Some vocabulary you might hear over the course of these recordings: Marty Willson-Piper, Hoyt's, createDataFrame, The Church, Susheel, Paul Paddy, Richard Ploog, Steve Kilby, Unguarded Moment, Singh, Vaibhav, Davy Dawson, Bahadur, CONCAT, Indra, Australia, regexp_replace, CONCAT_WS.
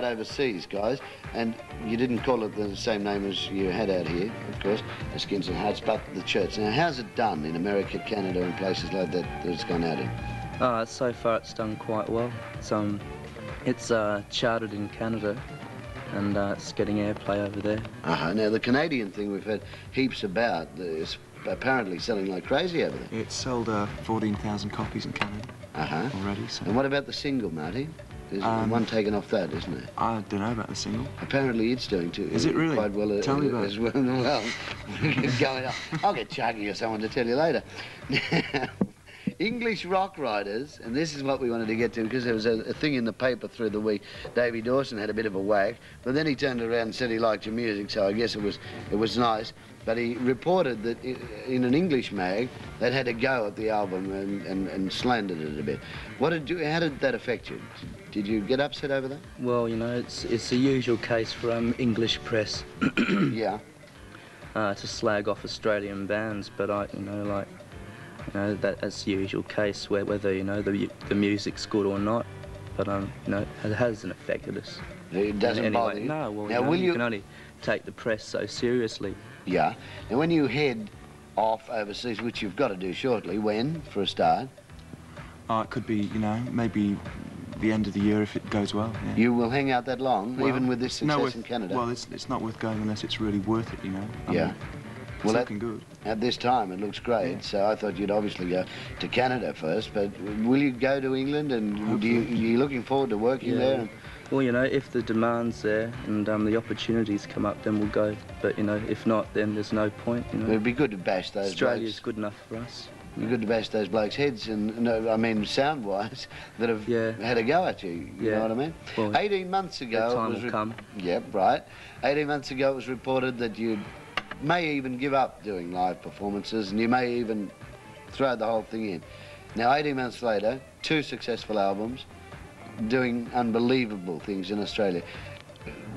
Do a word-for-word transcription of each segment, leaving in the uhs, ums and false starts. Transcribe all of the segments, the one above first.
Overseas, guys, and you didn't call it the same name as you had out here, of course, as Skins and Hearts, but the Church. Now, how's it done in America, Canada, and places like that that it's gone out in? Uh, so far, it's done quite well. It's, um, it's uh, charted in Canada, and uh, it's getting airplay over there. Uh-huh. Now, the Canadian thing we've heard heaps about is apparently selling like crazy over there. It's sold uh, fourteen thousand copies in Canada uh-huh. already. So. And what about the single, Marty? There's um, one taken off that, isn't there? I don't know about the single. Apparently it's doing too. Is it really? Quite well. Tell uh, me about as well. Well, going on. I'll get Chucky or someone to tell you later. Now, English rock writers, and this is what we wanted to get to because there was a, a thing in the paper through the week. Davy Dawson had a bit of a whack, but then he turned around and said he liked your music, so I guess it was it was nice. But he reported that in an English mag, they'd had a go at the album and, and, and slandered it a bit. What did you, how did that affect you? Did you get upset over that? Well, you know, it's it's the usual case from English press. Yeah. Uh, to slag off Australian bands, but I, you know, like, you know, that, that's the usual case where whether, you know, the the music's good or not, but um, you know, it hasn't affected us. It doesn't anyway, bother you? No, well, now, you know, will you, you can only take the press so seriously. Yeah. Now, when you head off overseas, which you've got to do shortly, when, for a start? Oh, it could be, you know, maybe the end of the year if it goes well. Yeah. You will hang out that long, well, even with this success no, if, in Canada? Well, it's, it's not worth going unless it's really worth it, you know. I yeah. Mean, it's well, looking at, good. At this time, it looks great, yeah. So I thought you'd obviously go to Canada first, but will you go to England, and do you, are you looking forward to working yeah. there? And, well, you know, if the demand's there and um, the opportunities come up, then we'll go. But, you know, if not, then there's no point, you know. It'd be good to bash those Australia's blokes. Australia's good enough for us. It'd be yeah. good to bash those blokes' heads, and no, I mean, sound-wise, that have yeah. had a go at you, you yeah. know what I mean? Well, eighteen months ago... The time it was will come. Yep, yeah, right. eighteen months ago, it was reported that you may even give up doing live performances, and you may even throw the whole thing in. Now, eighteen months later, two successful albums, doing unbelievable things in Australia.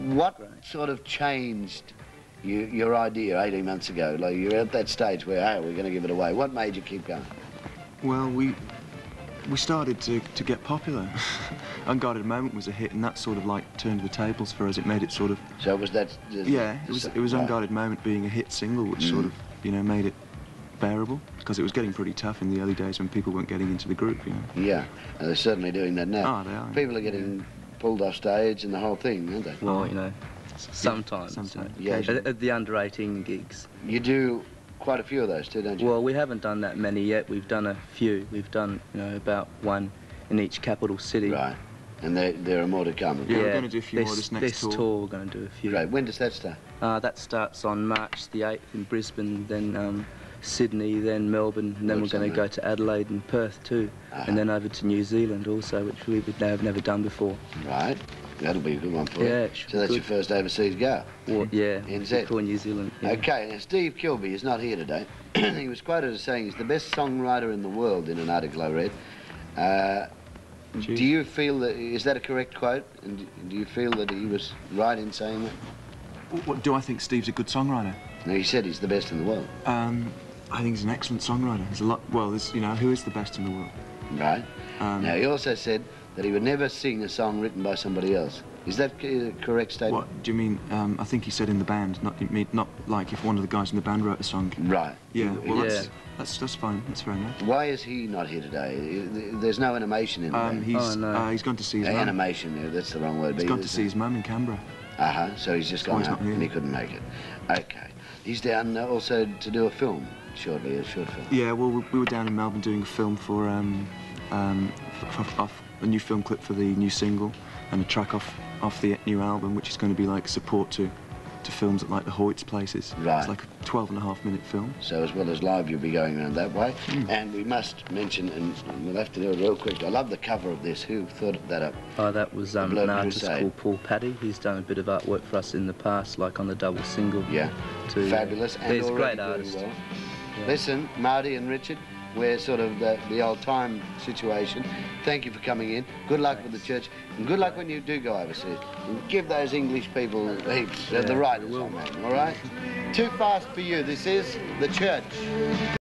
What sort of changed you, your idea eighteen months ago? Like, you're at that stage where, hey, we're going to give it away. What made you keep going? Well, we we started to, to get popular. Unguarded Moment was a hit, and that sort of, like, turned the tables for us. It made it sort of... So it was that... Uh, yeah, it was, it was Unguarded Moment being a hit single, which mm. sort of, you know, made it bearable, because it was getting pretty tough in the early days when people weren't getting into the group, you know. Yeah, and they're certainly doing that now. Oh, they are. People are getting pulled off stage and the whole thing, aren't they? Well, you know, sometimes. Sometimes. Yeah. At, at the under eighteen gigs. You do quite a few of those too, don't you? Well, we haven't done that many yet. We've done a few. We've done, you know, about one in each capital city. Right. And there, there are more to come. Yeah, yeah, we're going to do a few this, more this next this tour. This tour, we're going to do a few. Right. When does that start? Uh, that starts on March the eighth in Brisbane, then... Um, Sydney, then Melbourne, and then Oops, we're going to go to Adelaide and Perth too, uh-huh. and then over to New Zealand also, which we would have never done before. Right, that'll be a good one for yeah, you. So that's good. Your first overseas go? Well, yeah, N Z. Or New Zealand. Yeah. Okay, now Steve Kilby is not here today. He was quoted as saying he's the best songwriter in the world in an article I read. Uh, do you feel that, is that a correct quote? And do you feel that he was right in saying that? What, do I think Steve's a good songwriter? No, he said he's the best in the world. Um, I think he's an excellent songwriter. He's a lot. Well, there's, you know, who is the best in the world? Right. Um, now, he also said that he would never sing a song written by somebody else. Is that a correct statement? What do you mean? Um, I think he said in the band, not not like if one of the guys in the band wrote a song. Right. Yeah. Well, yeah. That's, that's that's fine. That's fair enough. Why is he not here today? There's no animation in the um, band. He's, oh, no. uh, he's gone to see his uh, mum. Animation. That's the wrong word. He's gone to see his mum in Canberra. Uh huh. So he's just gone home and he couldn't make it. Okay. He's down also to do a film shortly, a short film. Yeah, well, we were down in Melbourne doing a film for, um, um, for, for, for a new film clip for the new single and a track off, off the new album, which is going to be like support to, to films at like the Hoyt's places. Right. It's like a twelve and a half minute film. So as well as live, you'll be going around that way. Mm. And we must mention, and we'll have to do it real quick, I love the cover of this. Who thought that up? Oh, that was um, an artist called Paul Paddy. He's done a bit of artwork for us in the past, like on the double single. Yeah. Too. Fabulous. And he's a great artist. Well. Yeah. Listen, Marty and Richard, we're sort of the, the old-time situation. Thank you for coming in. Good luck Thanks. with the Church, and good luck when you do go overseas. And give those English people heaps, yeah, the writers on that, all right? Too fast for you. This is The Church.